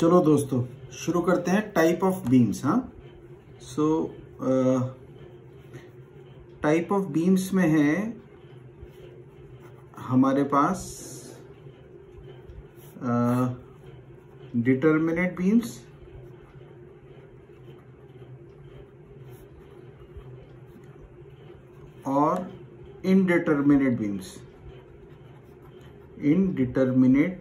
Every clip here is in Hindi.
चलो दोस्तों शुरू करते हैं टाइप ऑफ बीम्स। हाँ, सो टाइप ऑफ बीम्स में है हमारे पास डिटर्मिनेट बीम्स, और indeterminate beams. Indeterminate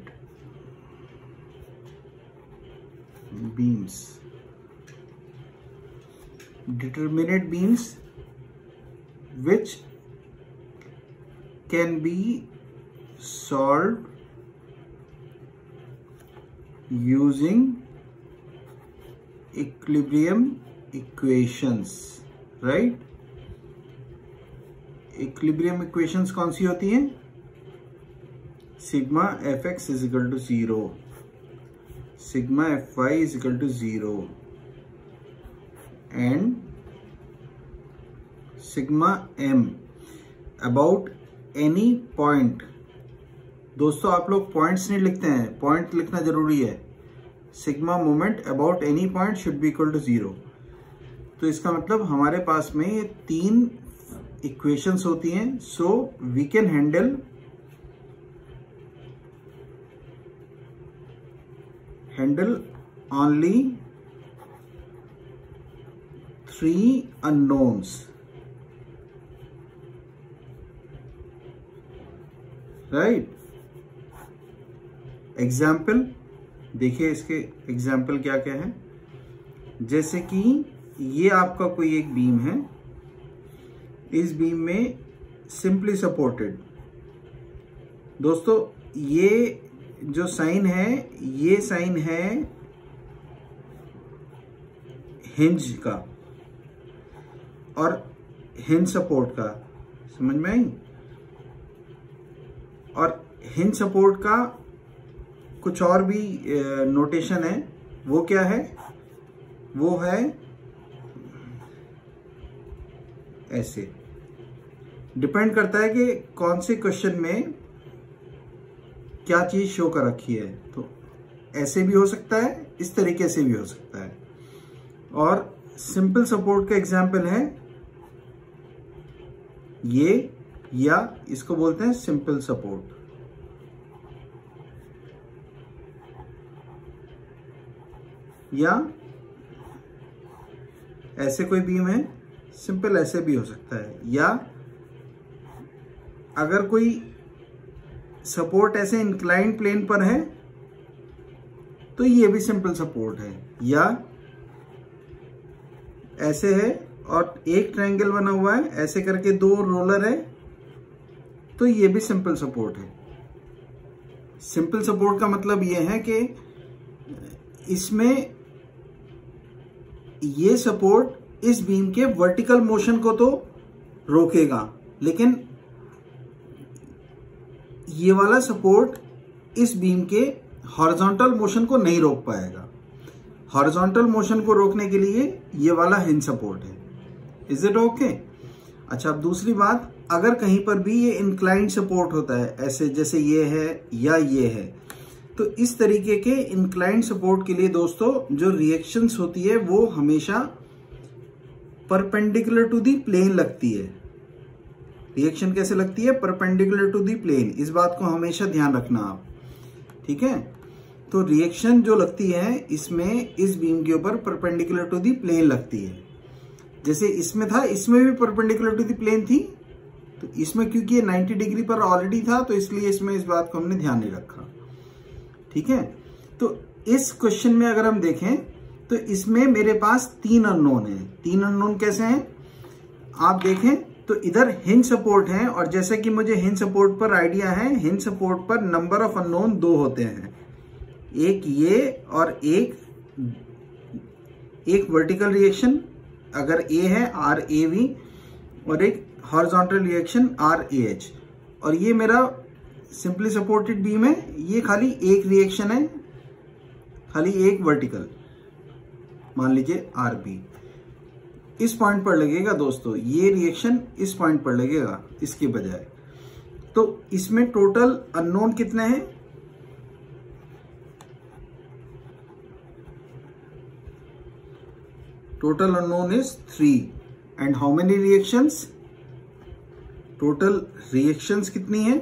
beams, determinate beams which can be solved using equilibrium equations, right? Equilibrium equations कौन सी होती हैं? Sigma F X is equal to 0, sigma F Y is equal to 0 and sigma M about any point. दोस्तों आप लोग पॉइंट्स नहीं लिखते हैं, पॉइंट लिखना जरूरी है। Sigma moment about any point should be equal to 0। तो इसका मतलब हमारे पास में ये तीन इक्वेशंस होती हैं। So we can handle only 3 unknowns, right. Example देखिए, इसके एग्जाम्पल क्या क्या है। जैसे कि ये आपका कोई एक बीम है, इस बीम में सिंपली सपोर्टेड। दोस्तों ये जो साइन है, ये साइन है हिंज का और हिंज सपोर्ट का, समझ में आई। और हिंज सपोर्ट का कुछ और भी नोटेशन है, वो क्या है? वो है ऐसे। डिपेंड करता है कि कौन से क्वेश्चन में क्या चीज शो कर रखी है। तो ऐसे भी हो सकता है, इस तरीके से भी हो सकता है। और सिंपल सपोर्ट का एग्जाम्पल है ये, या इसको बोलते हैं सिंपल सपोर्ट। या ऐसे कोई बीम है, सिंपल ऐसे भी हो सकता है। या अगर कोई सपोर्ट ऐसे इंक्लाइंड प्लेन पर है तो ये भी सिंपल सपोर्ट है। या ऐसे है और एक ट्रायंगल बना हुआ है, ऐसे करके दो रोलर है, तो ये भी सिंपल सपोर्ट है। सिंपल सपोर्ट का मतलब ये है कि इसमें ये सपोर्ट इस बीम के वर्टिकल मोशन को तो रोकेगा, लेकिन ये वाला सपोर्ट इस बीम के हॉरिजॉन्टल मोशन को नहीं रोक पाएगा। हॉरिजॉन्टल मोशन को रोकने के लिए ये वाला हिंज सपोर्ट है। Is it okay? अच्छा, अब दूसरी बात, अगर कहीं पर भी ये इंक्लाइंड सपोर्ट होता है, ऐसे जैसे ये है या ये है, तो इस तरीके के इंक्लाइंड सपोर्ट के लिए दोस्तों जो रिएक्शंस होती है वो हमेशा परपेंडिकुलर टू दी प्लेन लगती है। रिएक्शन कैसे लगती है? Perpendicular to the plane. इस बात को हमेशा ध्यान रखना आप, ठीक है। तो रिएक्शन जो लगती है इसमें, इस बीम के ऊपर परपेंडिकुलर टू दी प्लेन लगती है। जैसे इसमें था, इसमें भी परपेंडिकुलर टू दी प्लेन थी, तो इसमें क्योंकि ये 90 डिग्री पर ऑलरेडी था तो इसलिए इसमें इस बात को हमने ध्यान नहीं रखा, ठीक है। तो इस क्वेश्चन में अगर हम देखें तो इसमें मेरे पास तीन अननोन है। तीन अननोन कैसे हैं? आप देखें तो इधर हिंज सपोर्ट है, और जैसे कि मुझे हिंज सपोर्ट पर आइडिया है, हिंज सपोर्ट पर नंबर ऑफ अननोन 2 होते हैं, एक ये और एक वर्टिकल रिएक्शन अगर ए है आर ए वी, और एक horizontal reaction R A H. और ये मेरा सिंपली सपोर्टेड बीम है, ये खाली एक रिएक्शन है, खाली एक वर्टिकल, मान लीजिए आर बी, इस पॉइंट पर लगेगा दोस्तों। ये रिएक्शन इस पॉइंट पर लगेगा इसके बजाय। तो इसमें टोटल अननोन कितने हैं? Total unknown is 3. And how many reactions? Total reactions कितनी है?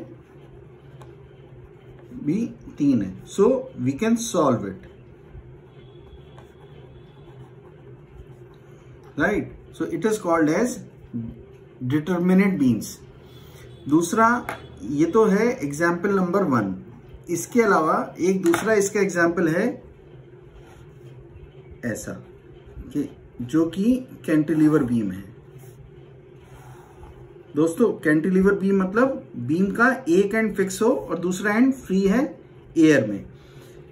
B 3 है. So we can solve it. Right. So it is called as determinant means. दूसरा ये तो है एग्जाम्पल नंबर 1. इसके अलावा एक दूसरा इसका एग्जाम्पल है ऐसा कि जो कि कैंटिलीवर बीम है. दोस्तों कैंटिलीवर बीम मतलब बीम का एक एंड फिक्स हो और दूसरा एंड फ्री है एयर में.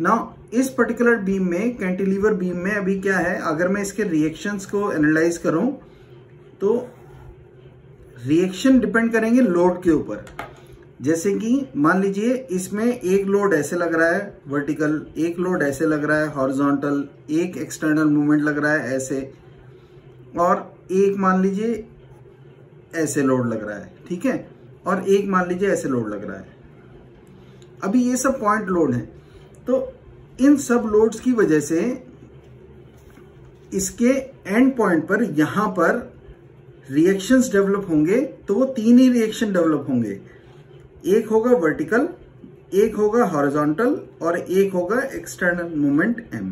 नाउ इस पर्टिकुलर बीम में कैंटिलीवर बीम में अभी क्या है, अगर मैं इसके रिएक्शंस को एनालाइज करूं तो रिएक्शन डिपेंड करेंगे लोड के ऊपर. जैसे कि मान लीजिए इसमें एक लोड ऐसे लग रहा है वर्टिकल, एक लोड ऐसे लग रहा है हॉरिजॉन्टल, एक एक्सटर्नल मूवमेंट लग रहा है ऐसे, और एक मान लीजिए ऐसे लोड लग रहा है, ठीक है, और एक मान लीजिए ऐसे लोड लग रहा है. अभी ये सब पॉइंट लोड हैं, तो इन सब लोड्स की वजह से इसके एंड पॉइंट पर यहाँ पर रिएक्शंस डेवलप होंगे. तो वो तीन ही रिएक्शन डेवलप होंगे, एक होगा वर्टिकल, एक होगा हॉरिजॉन्टल और एक होगा एक्सटर्नल मूवमेंट M.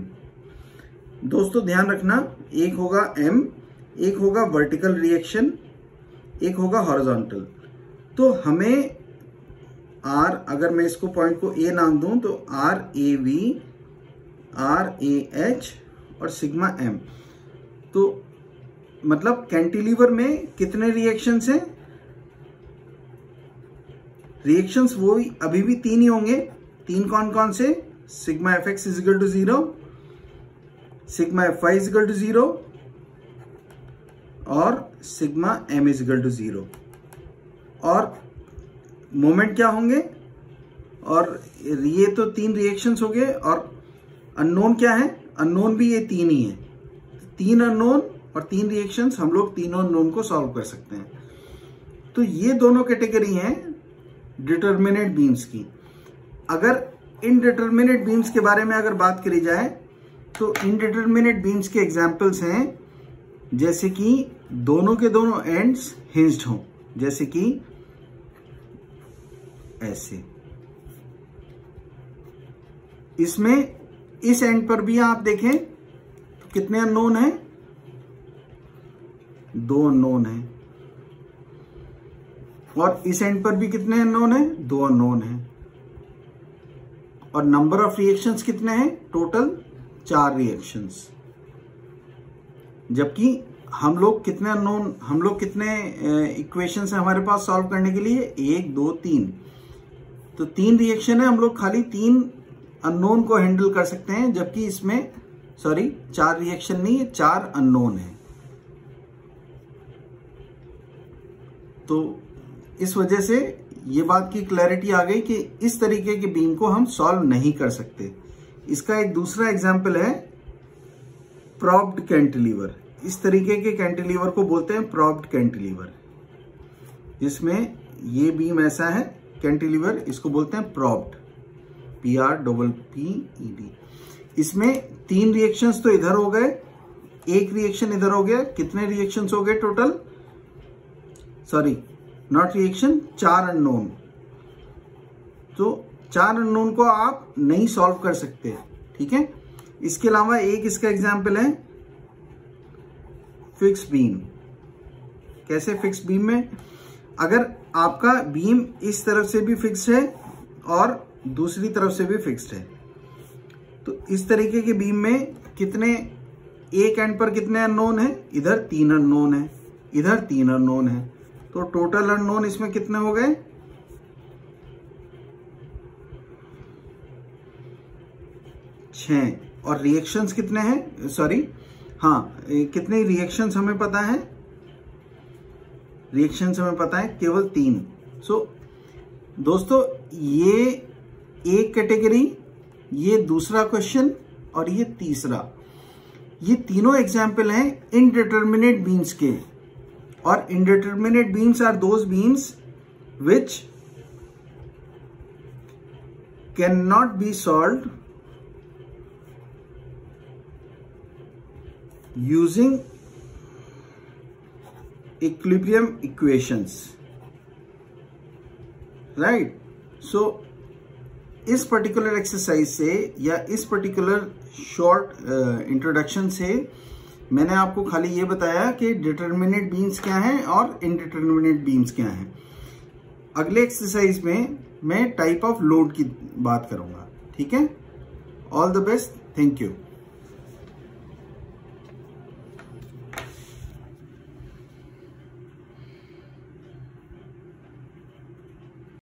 दोस्तों ध्यान रखना, एक होगा M, एक होगा वर्टिकल रिएक्शन, एक होगा हॉरिजॉन्टल. तो हमें R, अगर मैं इसको पॉइंट को A नाम दूं तो R A V, R A H और सिग्मा M. तो मतलब कैंटिलीवर में कितने रिएक्शंस हैं? रिएक्शंस वो अभी भी तीन ही होंगे. तीन कौन कौन से? Sigma F X is equal to 0, sigma F Y is equal to 0 और सिग्मा एम इजिकल टू 0. और मोमेंट क्या होंगे? और ये तो तीन रिएक्शंस हो गए. और अननोन क्या है? अननोन भी ये तीन ही है. तीन अननोन और तीन रिएक्शंस, हम लोग तीनों अननोन को सॉल्व कर सकते हैं. तो ये दोनों कैटेगरी हैं डिटरमिनेट बीम्स की. अगर इनडिटरमिनेट बीम्स के बारे में अगर बात करी जाए तो इनडिटरमिनेट बीम्स के एग्जाम्पल्स हैं जैसे कि दोनों के दोनों एंड्स हिंज्ड हों, जैसे कि ऐसे. इसमें इस एंड पर भी आप देखें तो कितने अननोन हैं? दो अननोन हैं. और इस एंड पर भी कितने अननोन हैं? दो अननोन हैं. और नंबर ऑफ रिएक्शंस कितने हैं? Total 4 reactions. जबकि हम लोग कितने इक्वेशंस हैं हमारे पास सॉल्व करने के लिए? 1 2 3. तो 3 रिएक्शन है, हम लोग खाली 3 अननोन को हैंडल कर सकते हैं. जबकि इसमें 4 रिएक्शन नहीं है, 4 अननोन है. तो इस वजह से ये बात की क्लैरिटी आ गई कि इस तरीके के बीम को हम सॉल्व नहीं कर सकते. इसका एक दूसरा एग्जाम्पल है प्रॉप्ड कैंटिलीवर. इस तरीके के कैंटिलीवर को बोलते हैं प्रॉप्ड कैंटिलीवर, जिसमें ये बीम ऐसा है कैंटिलीवर, इसको बोलते हैं प्रॉप्ड, PRPPED. इसमें 3 रिएक्शंस तो इधर हो गए, एक रिएक्शन इधर हो गया. कितने रिएक्शंस हो गए टोटल? 4 अननोन. तो 4 अननोन को आप नहीं सॉल्व कर सकते, ठीक है. इसके अलावा एक इसका एग्जाम्पल है फिक्स बीम. कैसे? फिक्स बीम में अगर आपका बीम इस तरफ से भी फिक्स्ड है और दूसरी तरफ से भी फिक्स्ड है, तो इस तरीके के बीम में कितने, एक एंड पर कितने अननोन है? इधर 3 अननोन है, इधर 3 अननोन है. तो टोटल अननोन इसमें कितने हो गए? 6. और रिएक्शंस कितने हैं? कितने रिएक्शंस हमें पता है? रिएक्शंस हमें पता है केवल 3. सो दोस्तों ये एक कैटेगरी, ये दूसरा क्वेश्चन और ये तीसरा, ये तीनों एग्जाम्पल हैं इनडिटरमिनेट बीम्स के. और indeterminate beams are those beams which cannot be solved using equilibrium equations, right? So इस पर्टिकुलर एक्सरसाइज से या इस पर्टिकुलर शॉर्ट इंट्रोडक्शन से मैंने आपको खाली ये बताया कि डिटर्मिनेट बीम्स क्या हैं और इनडिटर्मिनेट बीम्स क्या हैं। अगले एक्सरसाइज में मैं टाइप ऑफ लोड की बात करूंगा, ठीक है? All the best, thank you.